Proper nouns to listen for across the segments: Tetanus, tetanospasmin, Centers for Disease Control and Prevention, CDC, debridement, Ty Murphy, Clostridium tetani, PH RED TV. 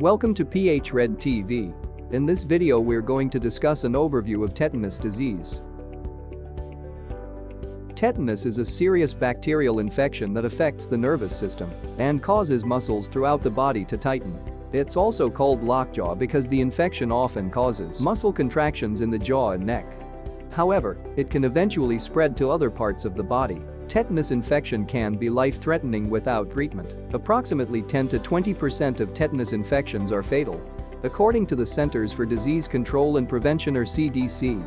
Welcome to PH RED TV. In this video we're going to discuss an overview of tetanus disease. Tetanus is a serious bacterial infection that affects the nervous system and causes muscles throughout the body to tighten. It's also called lockjaw because the infection often causes muscle contractions in the jaw and neck. However, it can eventually spread to other parts of the body. Tetanus infection can be life-threatening without treatment. Approximately 10 to 20% of tetanus infections are fatal. According to the Centers for Disease Control and Prevention or CDC,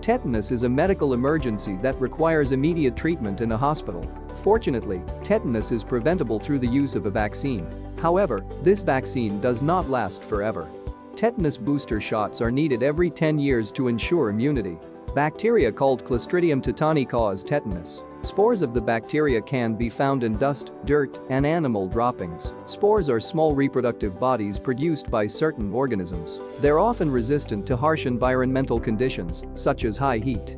tetanus is a medical emergency that requires immediate treatment in a hospital. Fortunately, tetanus is preventable through the use of a vaccine. However, this vaccine does not last forever. Tetanus booster shots are needed every 10 years to ensure immunity. Bacteria called Clostridium tetani cause tetanus. Spores of the bacteria can be found in dust, dirt, and animal droppings. Spores are small reproductive bodies produced by certain organisms. They're often resistant to harsh environmental conditions, such as high heat.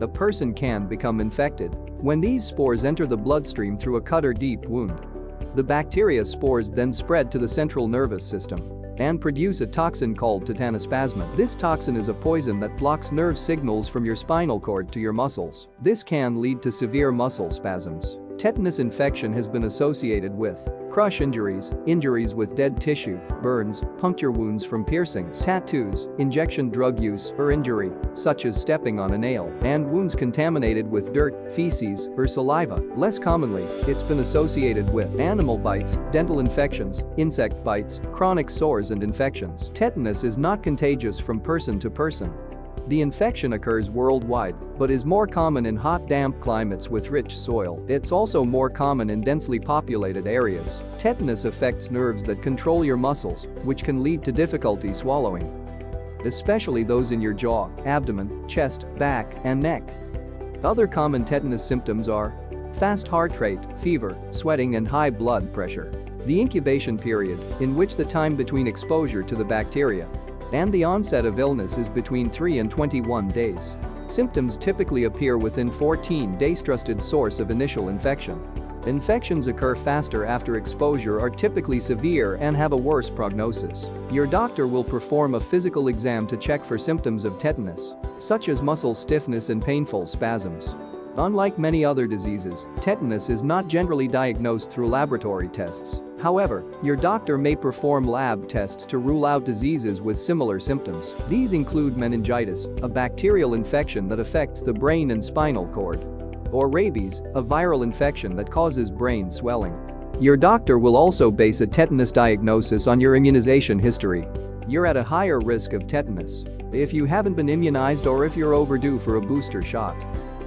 A person can become infected when these spores enter the bloodstream through a cut or deep wound. The bacteria spores then spread to the central nervous system and produce a toxin called tetanospasmin. This toxin is a poison that blocks nerve signals from your spinal cord to your muscles. This can lead to severe muscle spasms. Tetanus infection has been associated with crush injuries, injuries with dead tissue, burns, puncture wounds from piercings, tattoos, injection drug use or injury, such as stepping on a nail, and wounds contaminated with dirt, feces, or saliva. Less commonly, it's been associated with animal bites, dental infections, insect bites, chronic sores and infections. Tetanus is not contagious from person to person. The infection occurs worldwide, but is more common in hot, damp climates with rich soil. It's also more common in densely populated areas. Tetanus affects nerves that control your muscles, which can lead to difficulty swallowing, especially those in your jaw, abdomen, chest, back, and neck. Other common tetanus symptoms are fast heart rate, fever, sweating, and high blood pressure. The incubation period, in which the time between exposure to the bacteria and the onset of illness is between 3 and 21 days. Symptoms typically appear within 14 days. Trusted source of initial infection. Infections occur faster after exposure, are typically severe, and have a worse prognosis. Your doctor will perform a physical exam to check for symptoms of tetanus, such as muscle stiffness and painful spasms. Unlike many other diseases, tetanus is not generally diagnosed through laboratory tests. However, your doctor may perform lab tests to rule out diseases with similar symptoms. These include meningitis, a bacterial infection that affects the brain and spinal cord, or rabies, a viral infection that causes brain swelling. Your doctor will also base a tetanus diagnosis on your immunization history. You're at a higher risk of tetanus if you haven't been immunized or if you're overdue for a booster shot.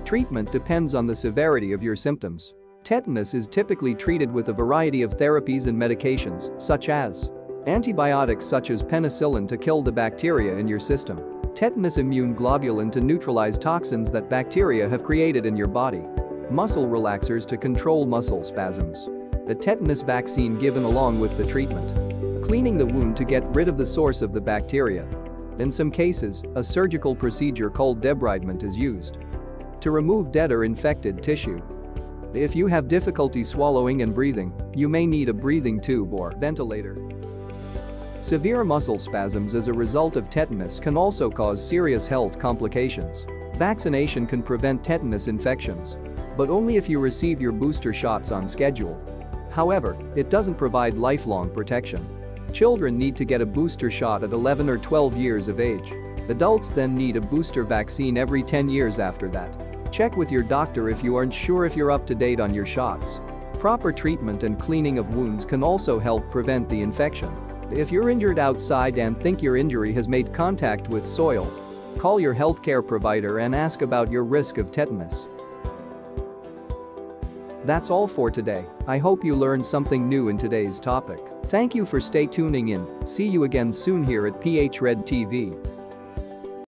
Treatment depends on the severity of your symptoms. Tetanus is typically treated with a variety of therapies and medications, such as antibiotics such as penicillin to kill the bacteria in your system, tetanus immune globulin to neutralize toxins that bacteria have created in your body, muscle relaxers to control muscle spasms, a tetanus vaccine given along with the treatment, cleaning the wound to get rid of the source of the bacteria. In some cases, a surgical procedure called debridement is used to remove dead or infected tissue. If you have difficulty swallowing and breathing, you may need a breathing tube or ventilator. Severe muscle spasms as a result of tetanus can also cause serious health complications. Vaccination can prevent tetanus infections, but only if you receive your booster shots on schedule. However, it doesn't provide lifelong protection. Children need to get a booster shot at 11 or 12 years of age. Adults then need a booster vaccine every 10 years after that. Check with your doctor if you aren't sure if you're up to date on your shots. Proper treatment and cleaning of wounds can also help prevent the infection. If you're injured outside and think your injury has made contact with soil, call your healthcare provider and ask about your risk of tetanus. That's all for today. I hope you learned something new in today's topic. Thank you for tuning in. See you again soon here at PH RED TV.